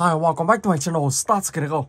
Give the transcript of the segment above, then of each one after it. Hi, welcome back to my channel, Stats Guru.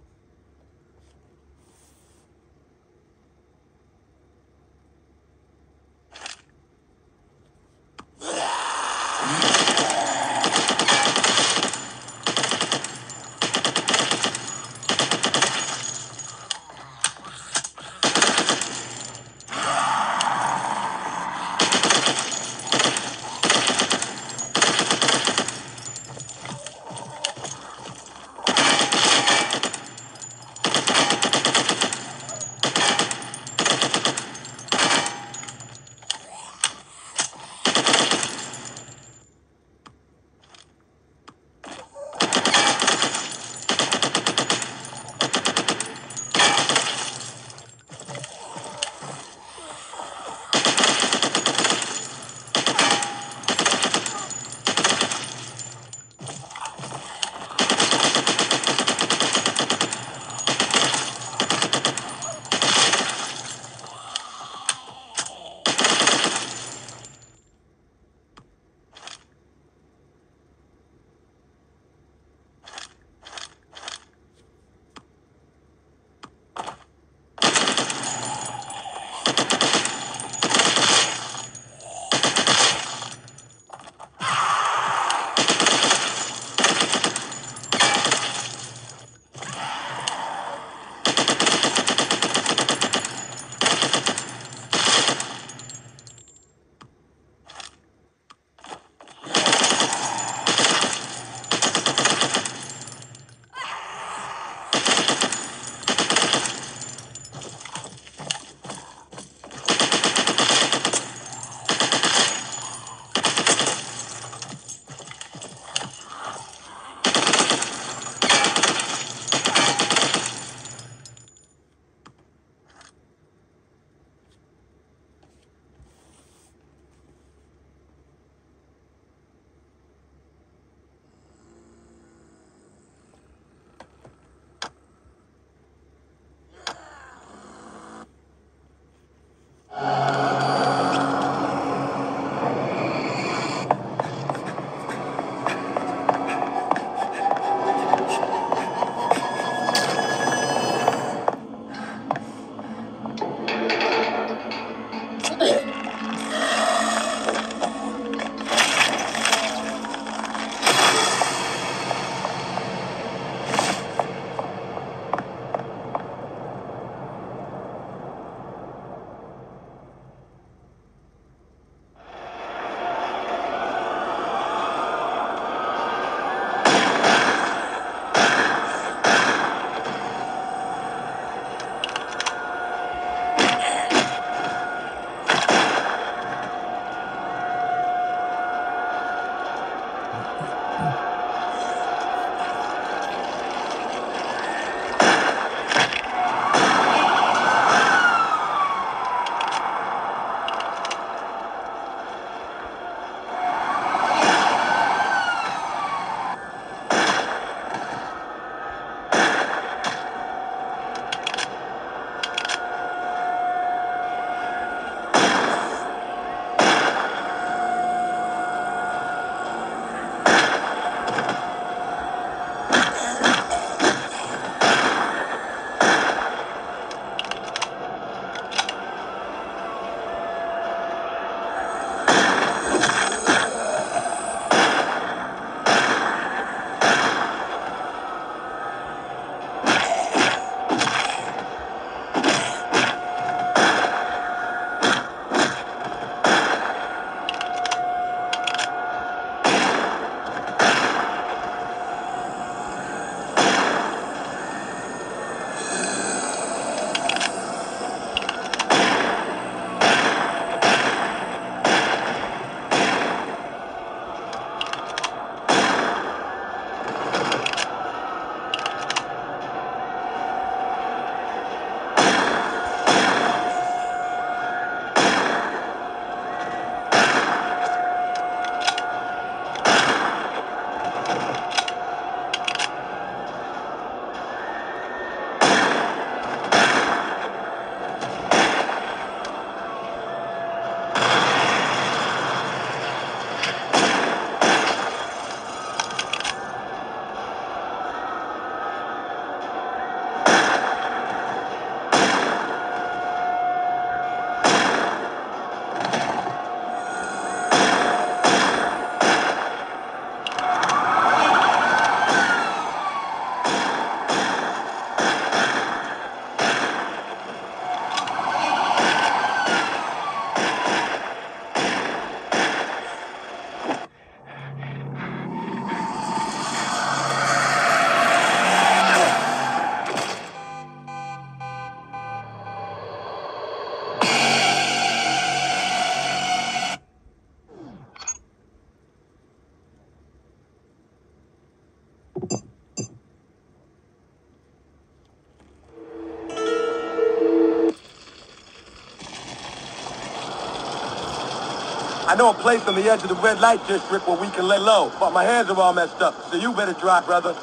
I know a place on the edge of the red light district where we can lay low, but my hands are all messed up, so you better drop, brother.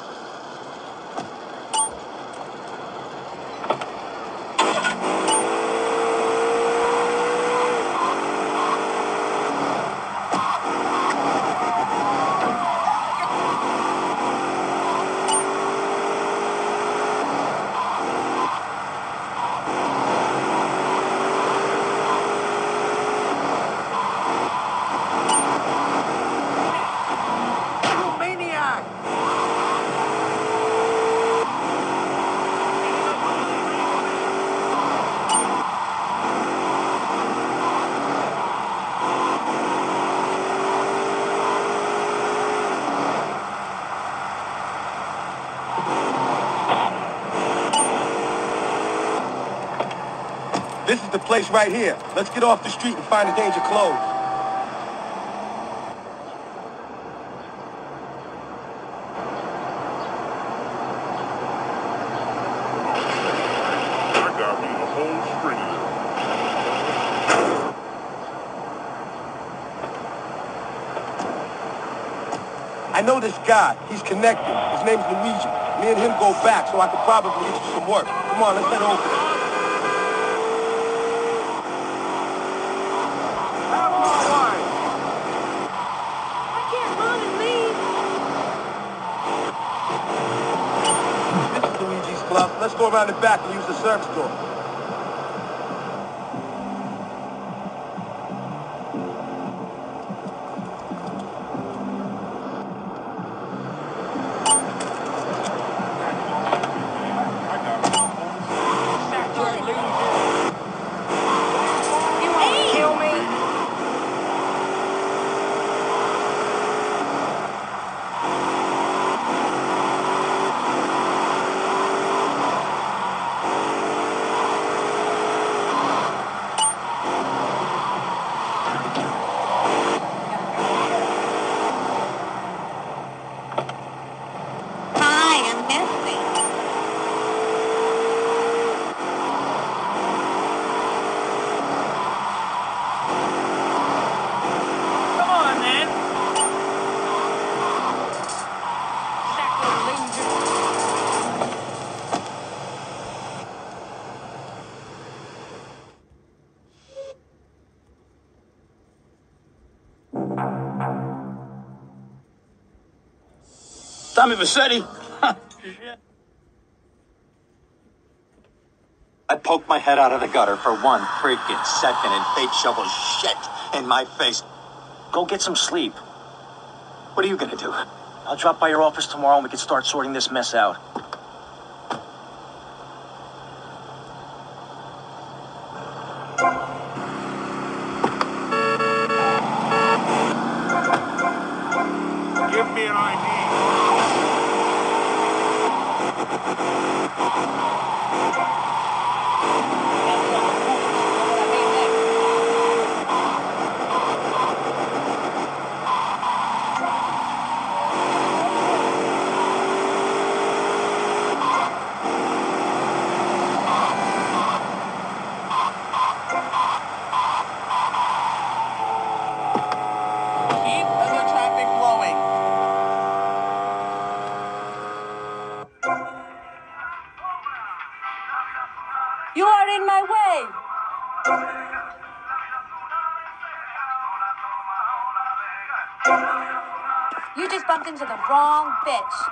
This is the place right here. Let's get off the street and find a danger close. I got me the whole street. I know this guy. He's connected. His name's Luigi. Me and him go back, so I could probably get you some work. Come on, let's head over there. Let's go around the back and use the service door. Tommy Vassetti. I poked my head out of the gutter for one freaking second and fate shovels shit in my face. Go get some sleep. What are you gonna do? I'll drop by your office tomorrow and we can start sorting this mess out. Give me an ID. You are in my way! You just bumped into the wrong bitch.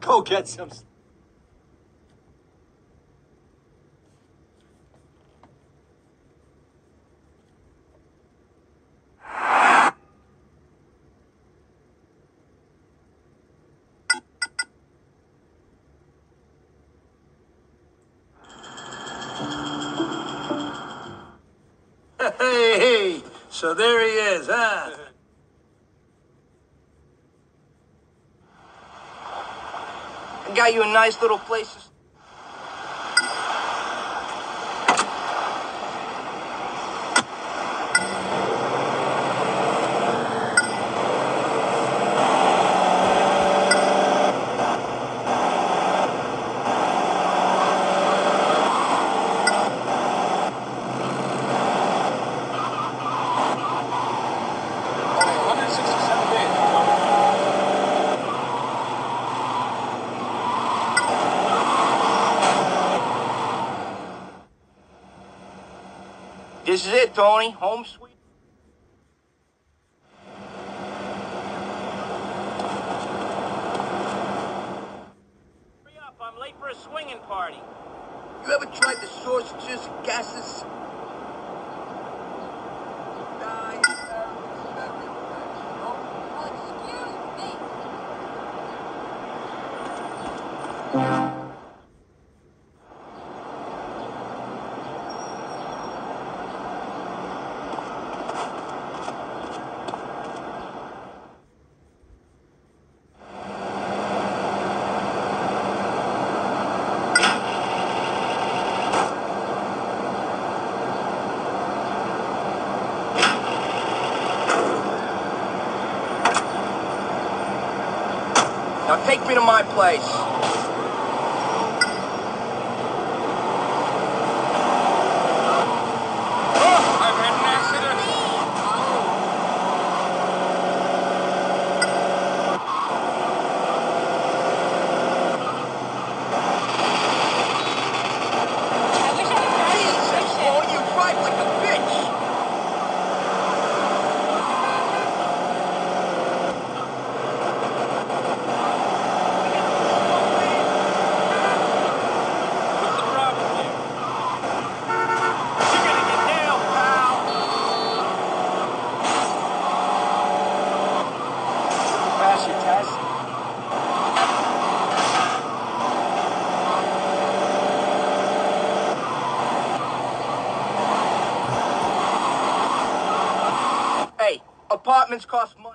Go get some. Hey, so there he is, huh? I got you a nice little place to... This is it, Tony. Home sweet. Hurry up. I'm late for a swinging party. You ever tried the sausages and gases? Excuse me. Now take me to my place. Oh, I've had an accident. I wish I had done it. You drive like a bitch. Hey, apartments cost money.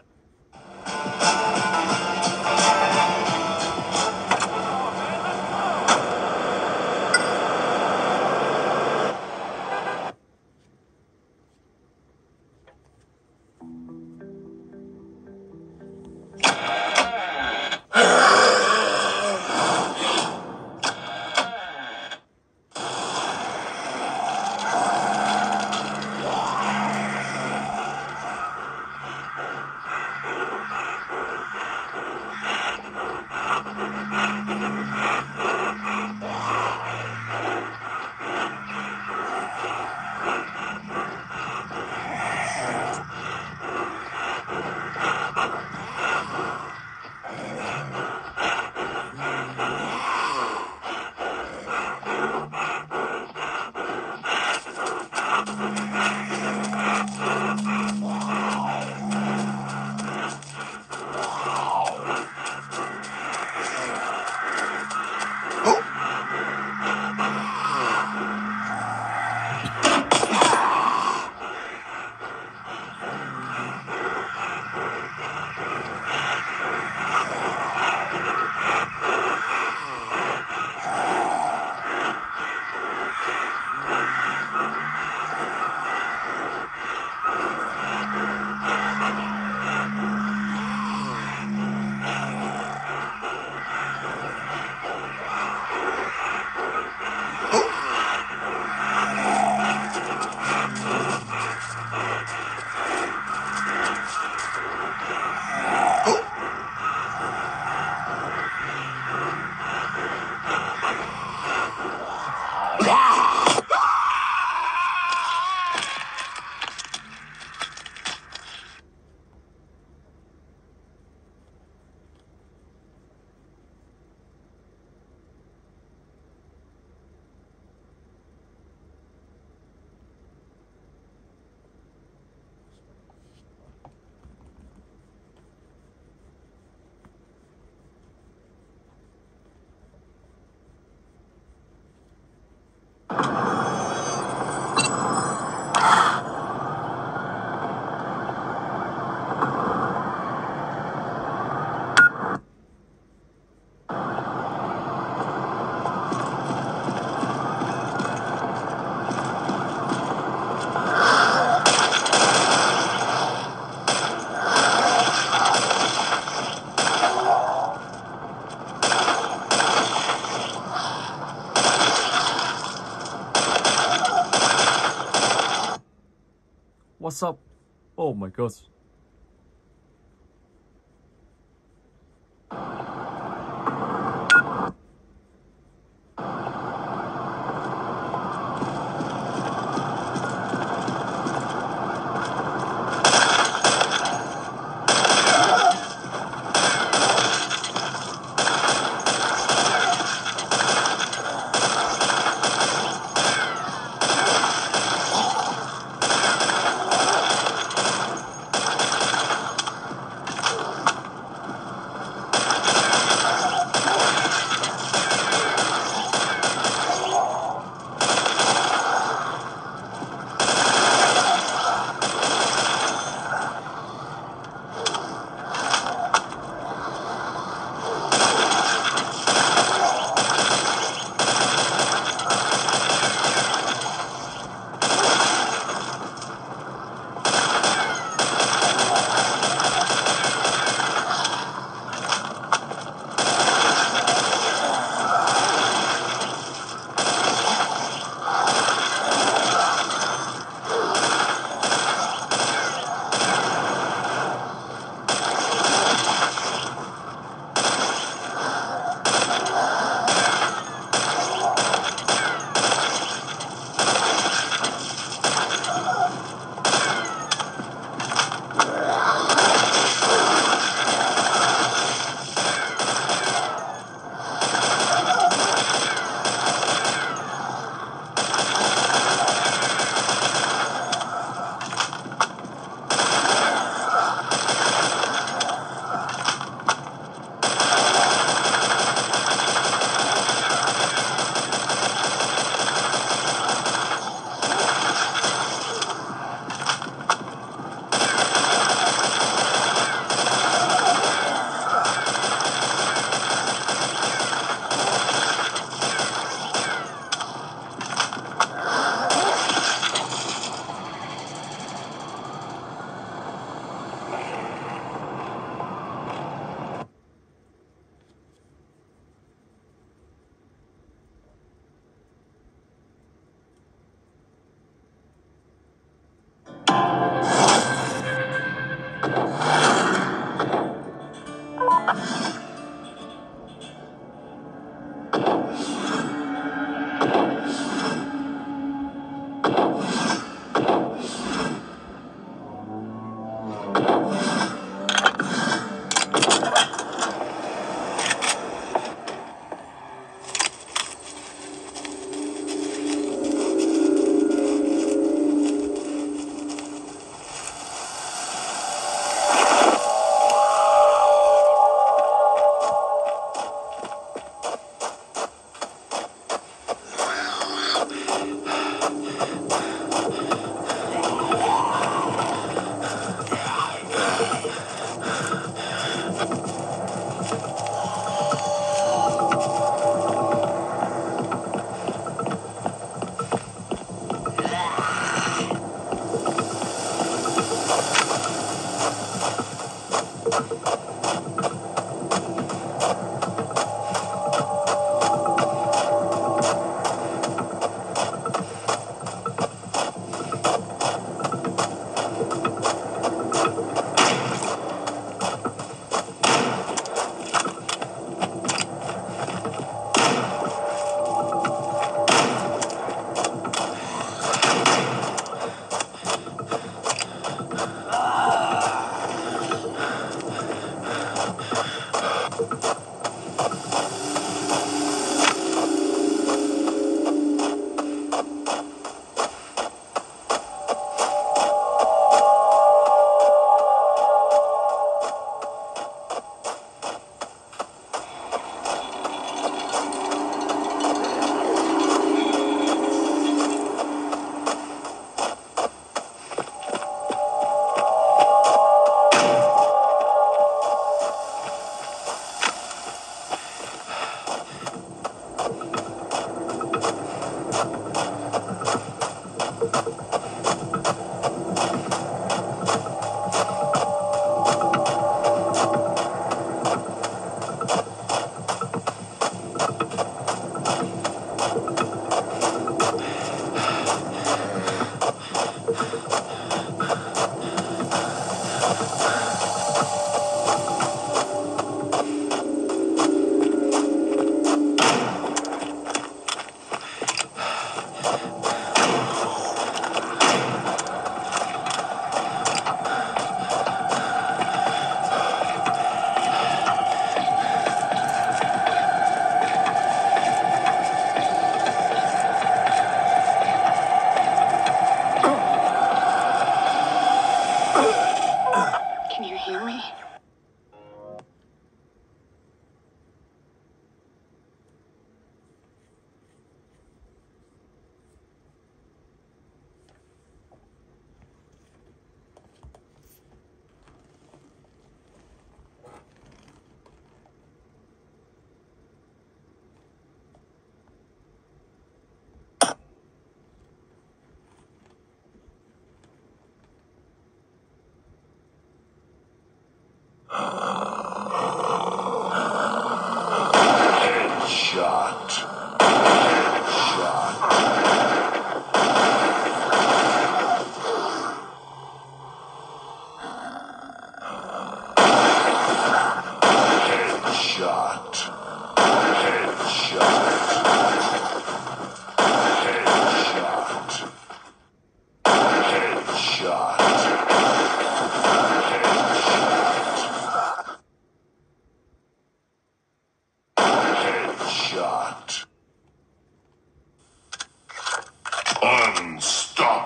What's up? Oh my gosh.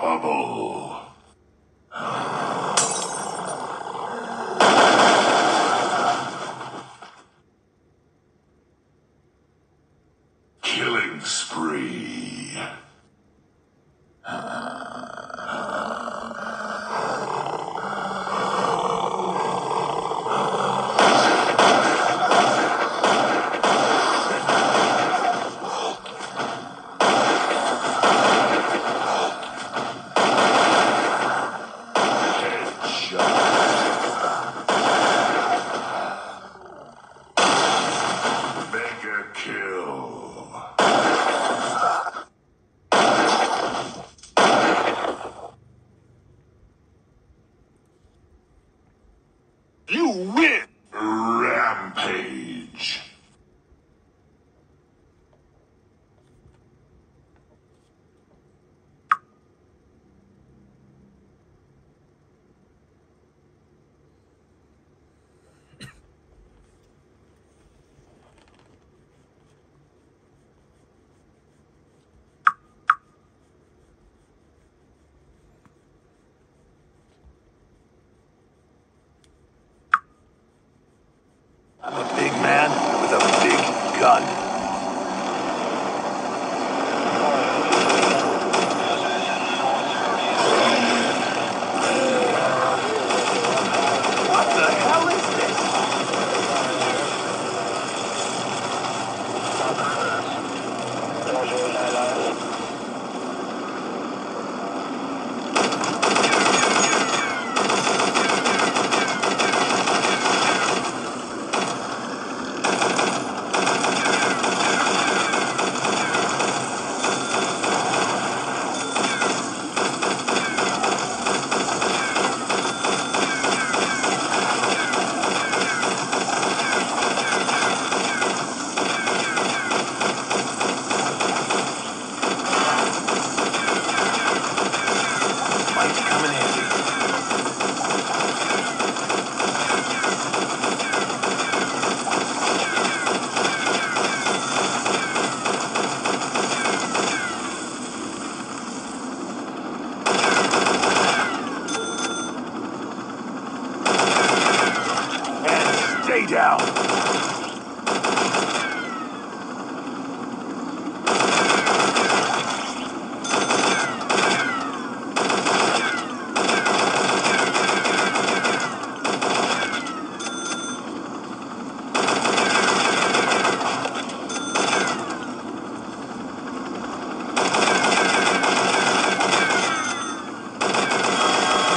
Bubble. Killing spree. You win! Rampage! I'm a big man with a big gun. What the hell is down.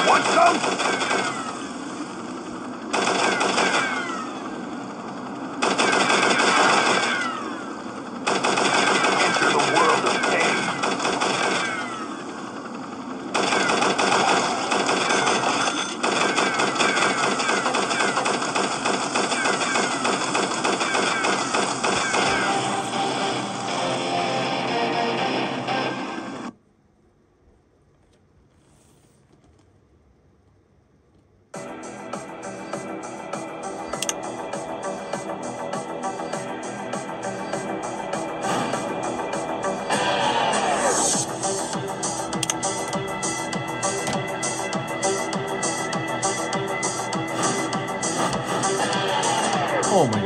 Want some? Oh my God.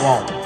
Wow.